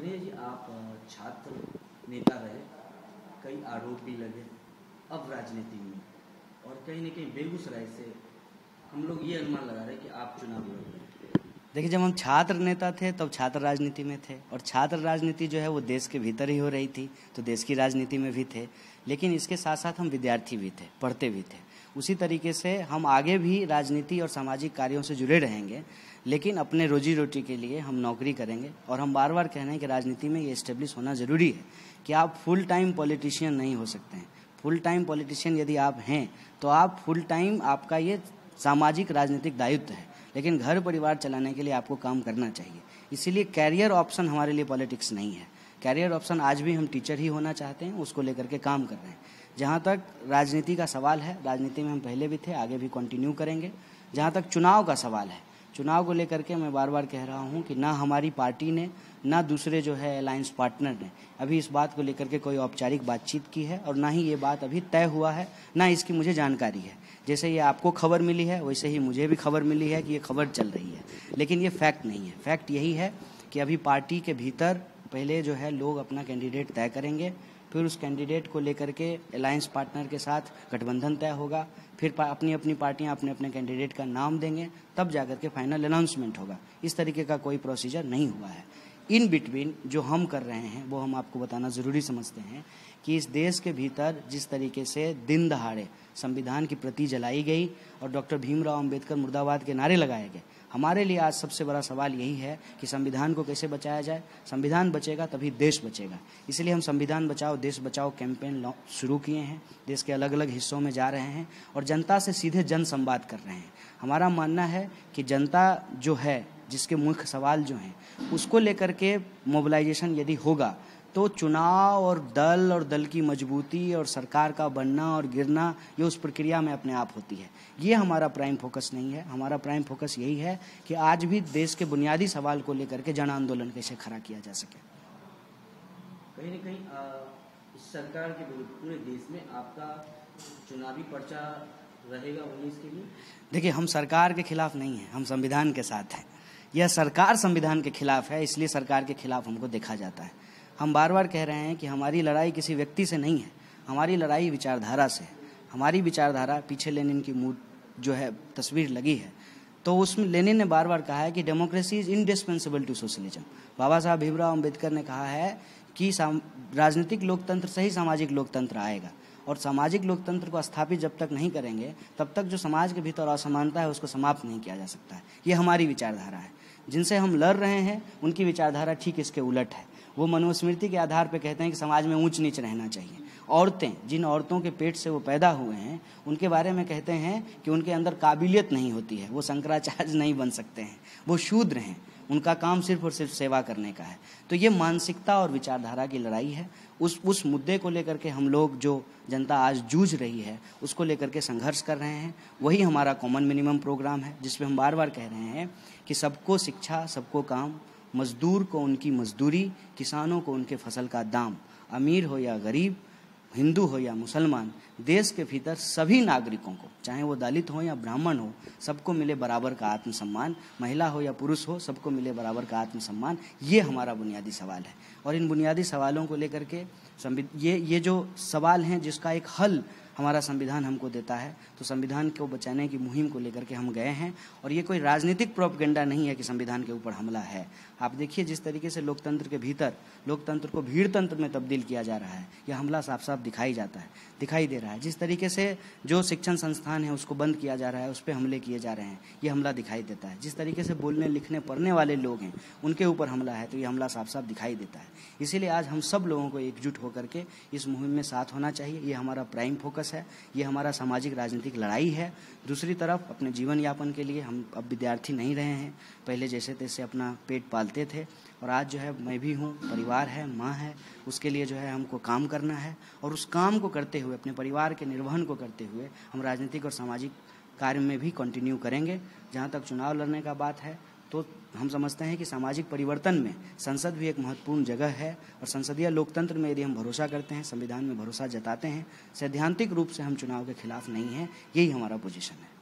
कन्हैया जी, आप छात्र नेता रहे, कई आरोप भी लगे अब राजनीति में, और कहीं ना कहीं बेगूसराय से हम लोग ये अनुमान लगा रहे हैं कि आप चुनाव लड़ रहे हैं। देखिए, जब हम छात्र नेता थे तब छात्र राजनीति में थे, और छात्र राजनीति जो है वो देश के भीतर ही हो रही थी, तो देश की राजनीति में भी थे, लेकिन इसके साथ साथ हम विद्यार्थी भी थे, पढ़ते भी थे। उसी तरीके से हम आगे भी राजनीति और सामाजिक कार्यों से जुड़े रहेंगे, लेकिन अपने रोजी रोटी के लिए हम नौकरी करेंगे। और हम बार बार कह रहे हैं कि राजनीति में ये इस्टेब्लिश होना ज़रूरी है कि आप फुल टाइम पॉलिटिशियन नहीं हो सकते हैं। फुल टाइम पॉलिटिशियन यदि आप हैं तो आप फुल टाइम, आपका ये सामाजिक राजनीतिक दायित्व है, लेकिन घर परिवार चलाने के लिए आपको काम करना चाहिए। इसीलिए कैरियर ऑप्शन हमारे लिए पॉलिटिक्स नहीं है। कैरियर ऑप्शन आज भी हम टीचर ही होना चाहते हैं, उसको लेकर के काम कर रहे हैं। जहाँ तक राजनीति का सवाल है, राजनीति में हम पहले भी थे, आगे भी कंटिन्यू करेंगे। जहाँ तक चुनाव का सवाल है, चुनाव को लेकर के मैं बार बार कह रहा हूँ कि ना हमारी पार्टी ने, ना दूसरे जो है अलायंस पार्टनर ने अभी इस बात को लेकर के कोई औपचारिक बातचीत की है, और ना ही ये बात अभी तय हुआ है, ना इसकी मुझे जानकारी है। जैसे ये आपको खबर मिली है, वैसे ही मुझे भी खबर मिली है कि ये खबर चल रही है, लेकिन ये फैक्ट नहीं है। फैक्ट यही है कि अभी पार्टी के भीतर पहले जो है लोग अपना कैंडिडेट तय करेंगे, फिर उस कैंडिडेट को लेकर के अलायंस पार्टनर के साथ गठबंधन तय होगा, फिर अपनी अपनी पार्टियां अपने अपने कैंडिडेट का नाम देंगे, तब जाकर के फाइनल अनाउंसमेंट होगा। इस तरीके का कोई प्रोसीजर नहीं हुआ है। इन बिटवीन जो हम कर रहे हैं वो हम आपको बताना ज़रूरी समझते हैं कि इस देश के भीतर जिस तरीके से दिन दहाड़े संविधान की प्रति जलाई गई और डॉक्टर भीमराव अंबेडकर मुर्दाबाद के नारे लगाए गए, हमारे लिए आज सबसे बड़ा सवाल यही है कि संविधान को कैसे बचाया जाए। संविधान बचेगा तभी देश बचेगा, इसलिए हम संविधान बचाओ देश बचाओ कैंपेन शुरू किए हैं, देश के अलग अलग हिस्सों में जा रहे हैं और जनता से सीधे जन संवाद कर रहे हैं। हमारा मानना है कि जनता जो है, जिसके मुख्य सवाल जो हैं, उसको लेकर के मोबिलाइजेशन यदि होगा तो चुनाव और दल की मजबूती और सरकार का बनना और गिरना, ये उस प्रक्रिया में अपने आप होती है। ये हमारा प्राइम फोकस नहीं है। हमारा प्राइम फोकस यही है कि आज भी देश के बुनियादी सवाल को लेकर के जन आंदोलन कैसे खड़ा किया जा सके। कहीं ना कहीं सरकार के विरुद्ध पूरे देश में आपका चुनावी पर्चा रहेगा 19 के लिए। देखिए, हम सरकार के खिलाफ नहीं है, हम संविधान के साथ हैं। यह सरकार संविधान के खिलाफ है, इसलिए सरकार के खिलाफ हमको देखा जाता है। हम बार बार कह रहे हैं कि हमारी लड़ाई किसी व्यक्ति से नहीं है, हमारी लड़ाई विचारधारा से है। हमारी विचारधारा, पीछे लेनिन की मूर्ति जो है तस्वीर लगी है, तो उसमें लेनिन ने बार बार कहा है कि democracy is indispensable to socialism. Baba Saheb Bhimrao Ambedkar ने कहा है कि राजनीतिक लोकतंत्र से ही सामाजिक लोकतंत्र आएगा, और सामाजिक लोकतंत्र को स्थापित जब तक नहीं करेंगे तब तक जो समाज के भीतर असमानता है उसको समाप्त नहीं किया जा सकता है। ये हमारी विचारधारा है। जिनसे हम लड़ रहे हैं उनकी विचारधारा ठीक इसके उलट है। वो मनुस्मृति के आधार पर कहते हैं कि समाज में ऊंच नीच रहना चाहिए। औरतें, जिन औरतों के पेट से वो पैदा हुए हैं, उनके बारे में कहते हैं कि उनके अंदर काबिलियत नहीं होती है, वो शंकराचार्य नहीं बन सकते हैं, वो शूद्र हैं, उनका काम सिर्फ और सिर्फ सेवा करने का है। तो ये मानसिकता और विचारधारा की लड़ाई है। उस मुद्दे को लेकर के हम लोग, जो जनता आज जूझ रही है, उसको लेकर के संघर्ष कर रहे हैं। वही हमारा कॉमन मिनिमम प्रोग्राम है, जिसमें हम बार बार कह रहे हैं कि सबको शिक्षा, सबको काम, मजदूर को उनकी मजदूरी, किसानों को उनके फसल का दाम, अमीर हो या गरीब, हिंदू हो या मुसलमान, देश के भीतर सभी नागरिकों को, चाहे वो दलित हो या ब्राह्मण हो, सबको मिले बराबर का आत्मसम्मान, महिला हो या पुरुष हो, सबको मिले बराबर का आत्मसम्मान। ये हमारा बुनियादी सवाल है। और इन बुनियादी सवालों को लेकर के ये जो सवाल हैं जिसका एक हल हमारा संविधान हमको देता है, तो संविधान को बचाने की मुहिम को लेकर के हम गए हैं। और ये कोई राजनीतिक प्रोपगेंडा नहीं है कि संविधान के ऊपर हमला है। आप देखिए, जिस तरीके से लोकतंत्र के भीतर लोकतंत्र को भीड़तंत्र में तब्दील किया जा रहा है, यह हमला साफ साफ दिखाई दे रहा है। जिस तरीके से जो शिक्षण संस्थान है उसको बंद किया जा रहा है, उस पर हमले किए जा रहे हैं, ये हमला दिखाई देता है। जिस तरीके से बोलने लिखने पढ़ने वाले लोग हैं उनके ऊपर हमला है, तो ये हमला साफ साफ दिखाई देता है। इसीलिए आज हम सब लोगों को एकजुट होकर के इस मुहिम में साथ होना चाहिए। ये हमारा प्राइम फोकस है, ये हमारा सामाजिक राजनीतिक लड़ाई है। दूसरी तरफ अपने जीवन यापन के लिए हम अब विद्यार्थी नहीं रहे हैं, पहले जैसे तैसे अपना पेट पालते थे, और आज जो है मैं भी हूँ, परिवार है, माँ है, उसके लिए जो है हमको काम करना है। और उस काम को करते हुए, अपने परिवार के निर्वहन को करते हुए, हम राजनीतिक और सामाजिक कार्य में भी कंटिन्यू करेंगे। जहाँ तक चुनाव लड़ने का बात है, तो हम समझते हैं कि सामाजिक परिवर्तन में संसद भी एक महत्वपूर्ण जगह है, और संसदीय लोकतंत्र में यदि हम भरोसा करते हैं, संविधान में भरोसा जताते हैं, सैद्धांतिक रूप से हम चुनाव के खिलाफ नहीं हैं। यही हमारा पोजीशन है।